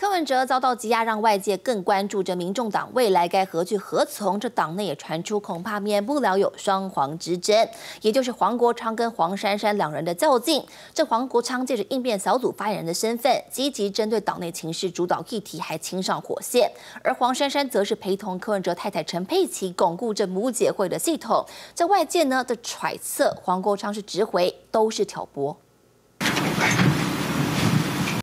柯文哲遭到羁押，让外界更关注着民众党未来该何去何从。这党内也传出，恐怕免不了有双黄之争，也就是黄国昌跟黄珊珊两人的较劲。这黄国昌借着应变小组发言人的身份，积极针对党内情势主导议题，还亲上火线；而黄珊珊则是陪同柯文哲太太陈佩琪，巩固这母姐会的系统。在外界呢的揣测，黄国昌是直回，都是挑拨。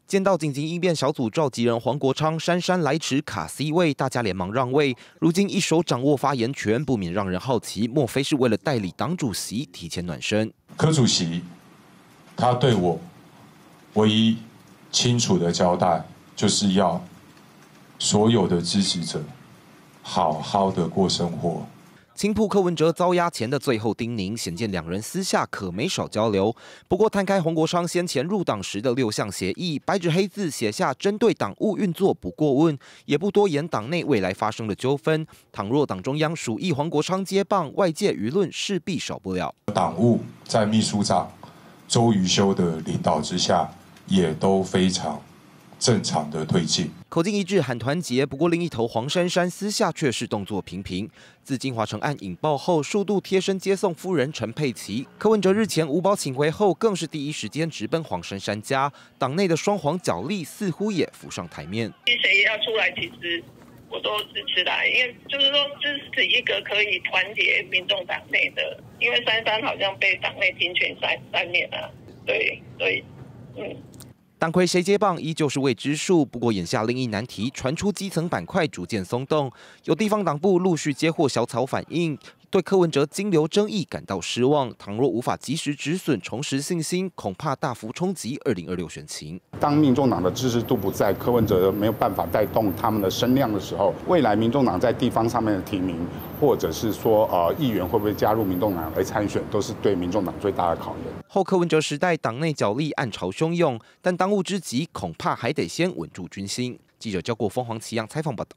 见到紧急应变小组召集人黄国昌、姗姗来迟卡 C 位，大家连忙让位。如今一手掌握发言权，不免让人好奇，莫非是为了代理党主席提前暖身？柯主席他对我唯一清楚的交代，就是要所有的支持者好好的过生活。 青埔柯文哲遭押前的最后叮咛，显见两人私下可没少交流。不过，摊开黄国昌先前入党时的6项协议，白纸黑字写下针对党务运作不过问，也不多言党内未来发生的纠纷。倘若党中央属意黄国昌接棒，外界舆论势必少不了。党务在秘书长周榆修的领导之下，也都非常 正常的推进，口径一致喊团结。不过另一头，黄珊珊私下却是动作频频。自金华城案引爆后，数度贴身接送夫人陈佩琪。柯文哲日前无保请回后，更是第一时间直奔黄珊珊家。党内的双黄角力似乎也浮上台面。谁要出来，其实我都支持啦，因为就是说支持一个可以团结民众党内的，因为珊珊好像被党内平权3年啊，对，所以党魁谁接棒依旧是未知数，不过眼下另一难题传出基层板块逐渐松动，有地方党部陆续接获小草反映，对柯文哲金流争议感到失望。倘若无法及时止损，重拾信心，恐怕大幅冲击2026选情。当民众党的支持度不在，柯文哲没有办法带动他们的声量的时候，未来民众党在地方上面的提名，或者是说议员会不会加入民众党来参选，都是对民众党最大的考验。后柯文哲时代，党内角力暗潮汹涌，但当务之急，恐怕还得先稳住军心。记者焦国峰、黄奇阳采访报道。